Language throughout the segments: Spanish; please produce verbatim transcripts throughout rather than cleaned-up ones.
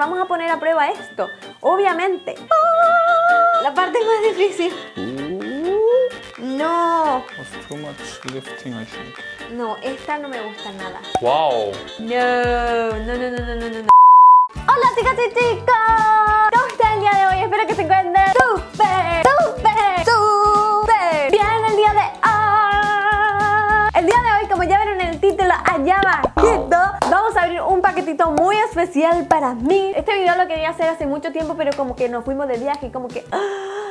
vamos a poner a prueba esto, obviamente. ¡Oh! La parte más difícil. No. That's too much lifting, I think. No, esta no me gusta nada. Wow. No, no, no, no, no, no, no. Hola chicas y chicos. ¿Cómo está el día de hoy? Espero que se encuentren súper, súper, súper bien el día de hoy. El día de hoy, como ya vieron en el título allá abajito, vamos a abrir un paquetito muy especial para mí. Este video lo quería hacer hace mucho tiempo, pero como que nos fuimos de viaje y como que...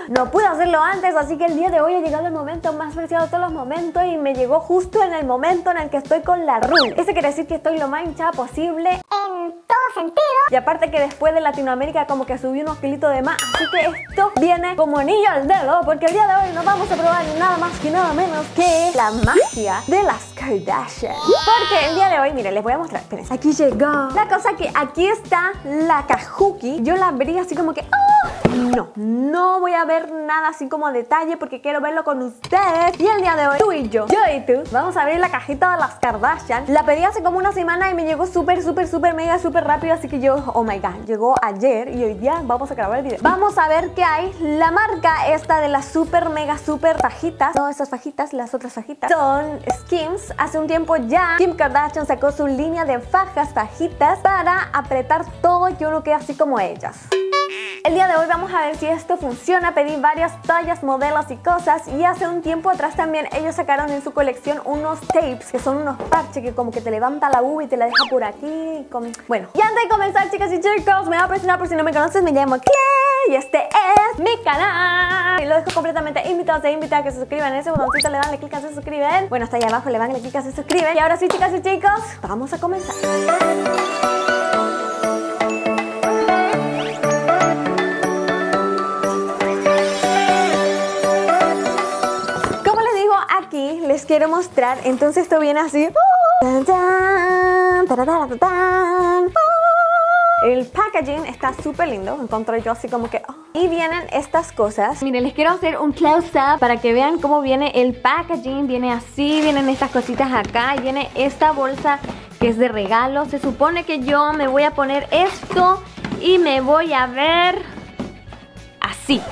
no pude hacerlo antes, así que el día de hoy ha llegado el momento más preciado de todos los momentos y me llegó justo en el momento en el que estoy con la Rule. Eso quiere decir que estoy lo más hinchada posible en todo sentido. Y aparte que después de Latinoamérica como que subí unos kilitos de más, así que esto viene como anillo al dedo, porque el día de hoy nos vamos a probar nada más que nada menos que la magia de las Kardashian. Porque el día de hoy, miren, les voy a mostrar. Espérense, aquí llegó. La cosa que aquí está la Kajuki. Yo la abrí así como que... ¡oh! No, no voy a ver nada así como detalle porque quiero verlo con ustedes. Y el día de hoy, tú y yo, yo y tú, vamos a abrir la cajita de las Kardashian. La pedí hace como una semana y me llegó súper, súper, súper, mega, súper rápido. Así que yo, oh my god, llegó ayer y hoy día vamos a grabar el video. Vamos a ver qué hay. La marca esta de las súper, mega, súper fajitas. No, esas fajitas, las otras fajitas son Skims. Hace un tiempo ya Kim Kardashian sacó su línea de fajas, fajitas para apretar todo y que uno quede así como ellas. El día de hoy vamos a ver si esto funciona. Pedí varias tallas, modelos y cosas. Y hace un tiempo atrás también ellos sacaron en su colección unos tapes, que son unos parches que como que te levanta la uva y te la deja por aquí con... bueno, y antes de comenzar, chicas y chicos, me voy a presentar por si no me conoces. Me llamo Klee y este es mi canal. Y lo dejo completamente invitados e invitadas que se suscriban. En ese botoncito le dan clic a se suscriben. Bueno, hasta ahí abajo le dan clic a se suscriben. Y ahora sí, chicas y chicos, vamos a comenzar. Aquí les quiero mostrar, entonces esto viene así. El packaging está súper lindo, encontré yo así como que... oh. Y vienen estas cosas. Miren, les quiero hacer un close-up para que vean cómo viene el packaging. Viene así, vienen estas cositas acá, y viene esta bolsa que es de regalo. Se supone que yo me voy a poner esto y me voy a ver así.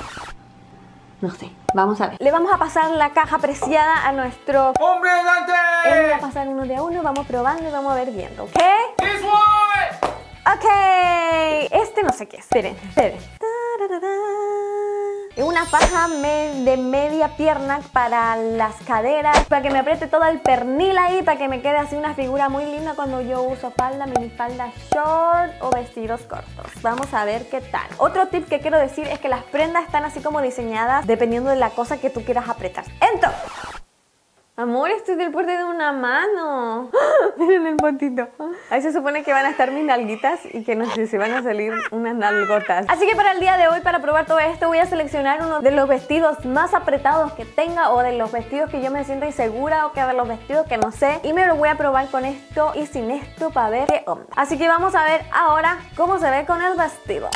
No sé. Vamos a ver. Le vamos a pasar la caja preciada a nuestro... ¡hombre delante! Él va a pasar uno de a uno, vamos probando y vamos a ver viendo, ¿ok? This one. Ok. Este no sé qué es. Esperen, esperen. Una faja me, de media pierna para las caderas, para que me apriete todo el pernil ahí, para que me quede así una figura muy linda cuando yo uso falda, minifalda short o vestidos cortos. Vamos a ver qué tal. Otro tip que quiero decir es que las prendas están así como diseñadas dependiendo de la cosa que tú quieras apretar. Entonces, amor, estoy del porte de una mano. ¡Ah! Miren el potito. Ahí se supone que van a estar mis nalguitas y que no sé si van a salir unas nalgotas. Así que para el día de hoy, para probar todo esto, voy a seleccionar uno de los vestidos más apretados que tenga, o de los vestidos que yo me sienta insegura, o que de los vestidos que no sé, y me lo voy a probar con esto y sin esto para ver qué onda. Así que vamos a ver ahora cómo se ve con el vestido.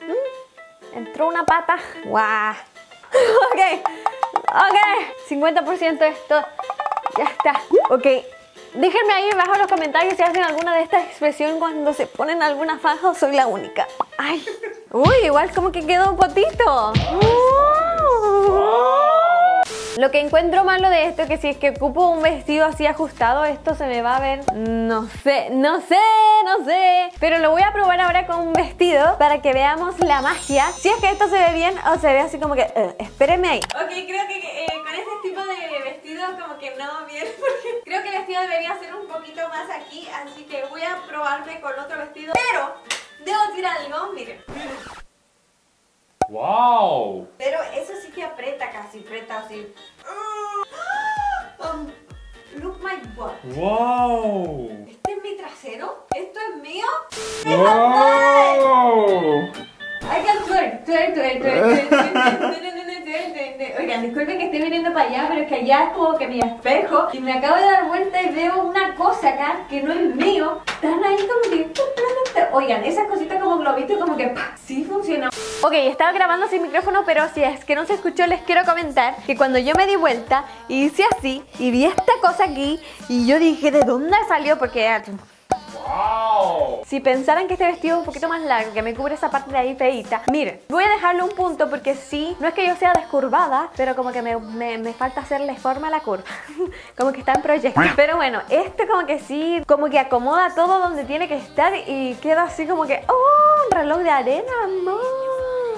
¿Mm? Entró una pata. ¡Guau! Ok. Ok, cincuenta por ciento de esto, ya está. Ok, déjenme ahí abajo en los comentarios si hacen alguna de estas expresiones cuando se ponen alguna faja o soy la única. Ay, uy, igual como que quedó un potito. Uh. Lo que encuentro malo de esto es que si es que ocupo un vestido así ajustado, esto se me va a ver, no sé, no sé, no sé. Pero lo voy a probar ahora con un vestido para que veamos la magia. Si es que esto se ve bien o se ve así como que, uh, espérenme ahí. Ok, creo que eh, con este tipo de vestidos como que no bien, porque creo que el vestido debería ser un poquito más aquí, así que voy a probarme con otro vestido. Pero, debo decir algo, miren. ¡Wow! Pero eso sí que aprieta, casi aprieta así. Um, look my butt. ¡Wow! ¿Este es mi trasero? ¿Esto es mío? ¡Wow! I can twerk, twerk, twerk, twerk, twerk. Oigan, disculpen que esté viniendo para allá, pero es que allá es como que mi espejo y me acabo de dar vuelta y veo una cosa acá que no es mío. Están ahí como que... oigan, esas cositas como globito como que... ¡pah! Sí funcionó. Ok, estaba grabando sin micrófono, pero si es que no se escuchó, les quiero comentar que cuando yo me di vuelta, hice así y vi esta cosa aquí y yo dije, ¿de dónde salió? Porque... ¡wow! Si pensaran que este vestido es un poquito más largo, que me cubre esa parte de ahí feita, miren, voy a dejarlo un punto porque sí, no es que yo sea descurvada, pero como que me, me, me falta hacerle forma a la curva. Como que está en proyecto. Pero bueno, esto como que sí, como que acomoda todo donde tiene que estar y queda así como que, ¡oh! Un reloj de arena, amor.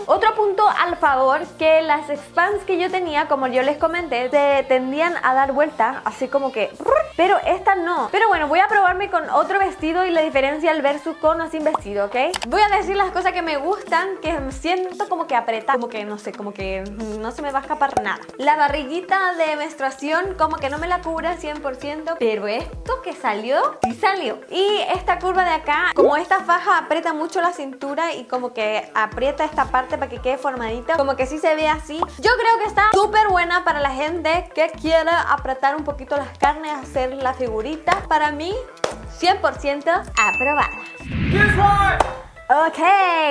Otro punto al favor, que las Expanse que yo tenía, como yo les comenté, se tendían a dar vuelta, así como que... Pero esta no. Pero bueno, voy a probarme con otro vestido y la diferencia al versus con o sin vestido, ¿ok? Voy a decir las cosas que me gustan, que siento como que apretar, como que no sé, como que no se me va a escapar nada. La barriguita de menstruación como que no me la cubre al cien por ciento, pero esto que salió, sí salió. Y esta curva de acá, como esta faja aprieta mucho la cintura y como que aprieta esta parte para que quede formadita, como que sí se ve así. Yo creo que está súper buena para la gente que quiera apretar un poquito las carnes, hacer la figurita. Para mí, cien por ciento aprobada. Ok,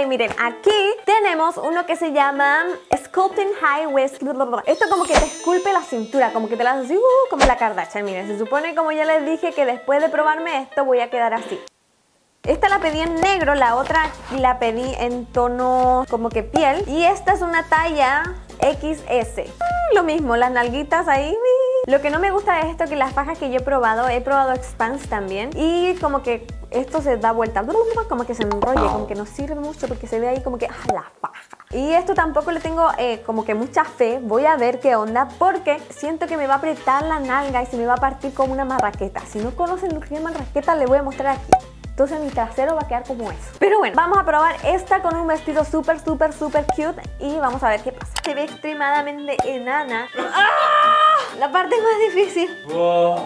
miren, aquí tenemos uno que se llama Sculpting High Waist. Esto como que te esculpe la cintura, como que te la hace así, uh, como la Kardashian. Miren, se supone, como ya les dije, que después de probarme esto voy a quedar así. Esta la pedí en negro, la otra la pedí en tono como que piel. Y esta es una talla equis ese. Lo mismo, las nalguitas ahí. Lo que no me gusta de esto, que las fajas que yo he probado, he probado Expanse también, y como que esto se da vuelta, como que se enrolla, como que no sirve mucho porque se ve ahí como que ah, la faja. Y esto tampoco le tengo eh, como que mucha fe. Voy a ver qué onda, porque siento que me va a apretar la nalga y se me va a partir como una marraqueta. Si no conocen lo que es marraqueta, le voy a mostrar aquí. Entonces mi trasero va a quedar como eso. Pero bueno, vamos a probar esta con un vestido súper, súper, súper cute. Y vamos a ver qué pasa. Se ve extremadamente enana. ¡Ah! La parte más difícil. Wow.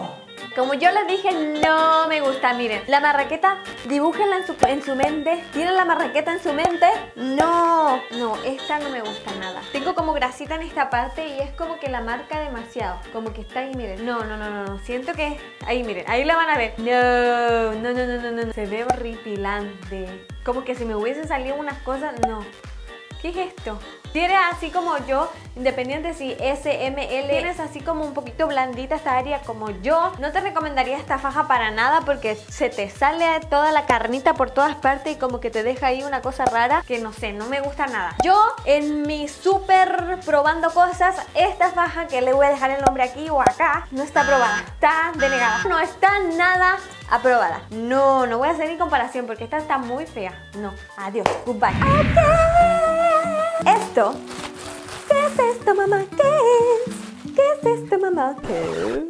Como yo les dije, no me gusta, miren. La marraqueta, dibújenla en su, en su mente. ¿Tienen la marraqueta en su mente? No, no, esta no me gusta nada. Tengo como grasita en esta parte y es como que la marca demasiado. Como que está ahí, miren. No, no, no, no, no. Siento que... Ahí, miren, ahí la van a ver. No, no, no, no, no, no. Se ve horripilante. Como que si me hubiesen salido unas cosas, no. ¿Qué es esto? Si eres así como yo, independiente si ese, eme, ele, tienes así como un poquito blandita esta área como yo, no te recomendaría esta faja para nada porque se te sale toda la carnita por todas partes y como que te deja ahí una cosa rara que no sé, no me gusta nada. Yo en mi súper probando cosas, esta faja, que le voy a dejar el nombre aquí o acá, no está aprobada, está denegada. No está nada aprobada. No, no voy a hacer ni comparación porque esta está muy fea. No, adiós, goodbye. Esto, ¿qué es esto, mamá? ¿Qué es? ¿Qué es esto, mamá? ¿Qué?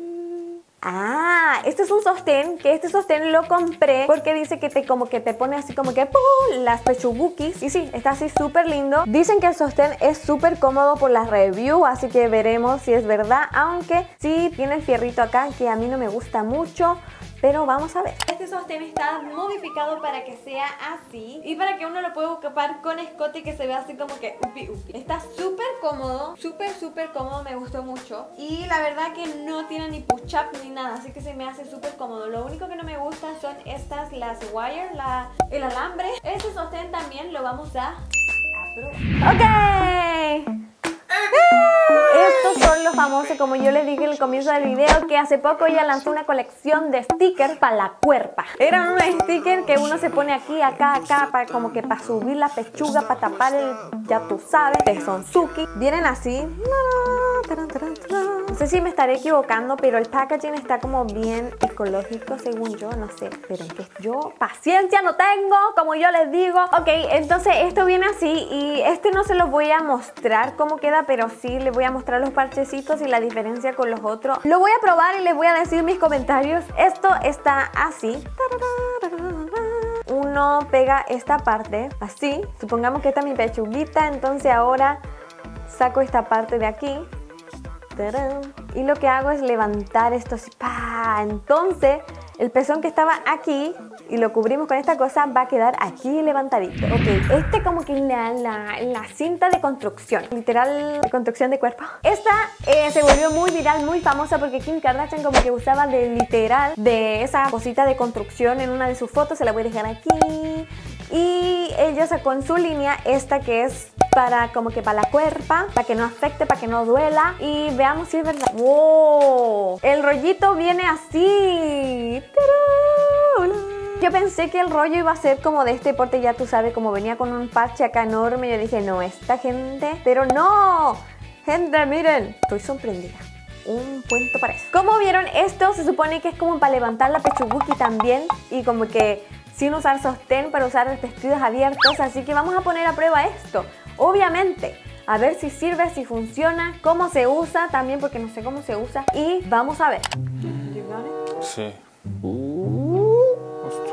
Ah, este es un sostén, que este sostén lo compré porque dice que te como que te pone así como que ¡pum! Las pechugukis. Y sí, está así súper lindo. Dicen que el sostén es súper cómodo por las reviews, así que veremos si es verdad. Aunque sí tiene el fierrito acá, que a mí no me gusta mucho, pero vamos a ver. Este sostén está modificado para que sea así y para que uno lo pueda ocupar con escote, que se vea así como que upi upi. Está súper cómodo, súper súper cómodo, me gustó mucho. Y la verdad que no tiene ni push up ni nada, así que se me hace súper cómodo. Lo único que no me gustan son estas, las wire, la, el alambre. Este sostén también lo vamos a, a probar. Ok. Estos son los famosos, como yo les dije en el comienzo del video, que hace poco ella lanzó una colección de stickers para la cuerpa. Eran unos stickers que uno se pone aquí, acá, acá, para, como que para subir la pechuga, para tapar el, ya tú sabes, de Sonzuki. Vienen así. No sé si me estaré equivocando, pero el packaging está como bien ecológico, según yo, no sé. Pero es que yo paciencia no tengo, como yo les digo. Ok, entonces esto viene así y este no se los voy a mostrar cómo queda, pero sí les voy a mostrar los parchecitos y la diferencia con los otros. Lo voy a probar y les voy a decir mis comentarios. Esto está así. Uno pega esta parte, así. Supongamos que esta es mi pechuguita, entonces ahora saco esta parte de aquí. Y lo que hago es levantar esto así. ¡Pah! Entonces el pezón que estaba aquí y lo cubrimos con esta cosa va a quedar aquí levantadito. Ok, este como que es la, la, la cinta de construcción, literal de construcción de cuerpo. Esta eh, se volvió muy viral, muy famosa porque Kim Kardashian como que usaba de literal de esa cosita de construcción en una de sus fotos. Se la voy a dejar aquí. Y ella sacó en su línea esta que es para como que para la cuerpa, para que no afecte, para que no duela. Y veamos si es verdad. ¡Wow! El rollito viene así. ¡Tarán! Yo pensé que el rollo iba a ser como de este porte, ya tú sabes, como venía con un parche acá enorme. Yo dije, no, esta gente... Pero no, gente, miren, estoy sorprendida. Un cuento para eso. Como vieron, esto se supone que es como para levantar la pechuguki también. Y como que sin usar sostén, para usar vestidos abiertos. Así que vamos a poner a prueba esto, obviamente. A ver si sirve, si funciona, cómo se usa también, porque no sé cómo se usa. Y vamos a ver. Sí.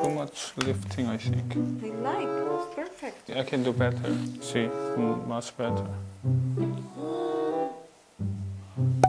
Too much lifting, I think. I like. It was perfect. I can do better. See, much better.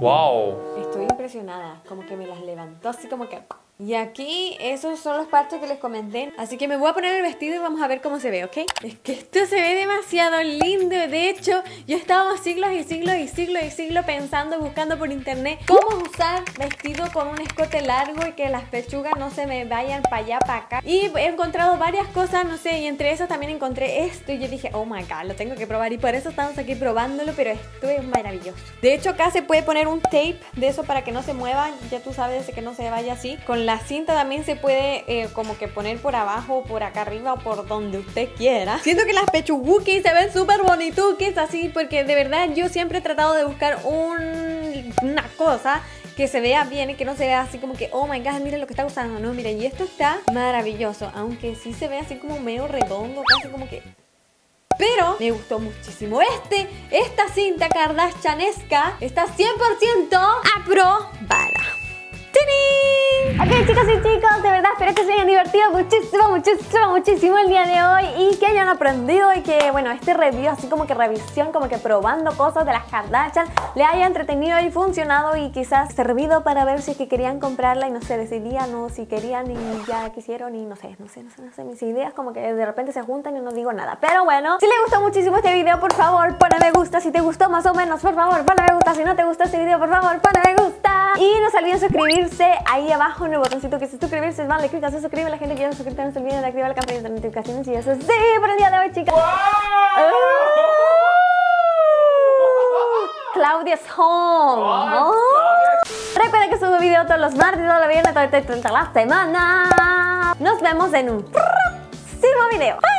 Wow. Estoy impresionada. Como que me las levantó así como que. Y aquí esos son los parches que les comenté. Así que me voy a poner el vestido y vamos a ver cómo se ve, ¿ok? Es que esto se ve demasiado lindo. De hecho, yo he estado siglos y siglos y siglos y siglos pensando, buscando por internet cómo usar vestido con un escote largo y que las pechugas no se me vayan para allá, para acá. Y he encontrado varias cosas, no sé, y entre esas también encontré esto. Y yo dije, oh my god, lo tengo que probar. Y por eso estamos aquí probándolo, pero esto es maravilloso. De hecho, acá se puede poner un tape de eso para que no se mueva. Ya tú sabes, que no se vaya así. Con la cinta también se puede eh, como que poner por abajo, por acá arriba o por donde usted quiera. Siento que las pechuguki se ven súper bonituques así, porque de verdad yo siempre he tratado de buscar un, una cosa que se vea bien y que no se vea así como que, oh my god, miren lo que está usando. No, miren, y esto está maravilloso, aunque sí se ve así como medio redondo, casi como que... Pero me gustó muchísimo este, esta cinta kardashianesca está cien por ciento aprobada. Ok, chicos y chicos, de verdad espero que se hayan divertido muchísimo, muchísimo, muchísimo el día de hoy. Y que hayan aprendido y que, bueno, este review, así como que revisión, como que probando cosas de las Kardashian, le haya entretenido y funcionado. Y quizás servido para ver si es que querían comprarla y no sé, decidían o si querían y ya quisieron y no sé, no sé, no sé, no sé. Mis ideas como que de repente se juntan y no digo nada. Pero bueno, si les gustó muchísimo este video, por favor, ponle me gusta. Si te gustó más o menos, por favor, ponle me gusta. Si no te gustó este video, por favor, ponle me gusta. Y no se olviden suscribirse ahí abajo en el botoncito que dice suscribirse, dale clic, se suscribe. La gente que ya no se suscribe, no se olviden de activar la campanita de notificaciones. Y eso es sí por el día de hoy, chicas. Wow. Oh. Claudia's home. Wow. Oh. Recuerden que subo video todos los martes, todos los viernes, toda la semana. Nos vemos en un próximo video. Bye.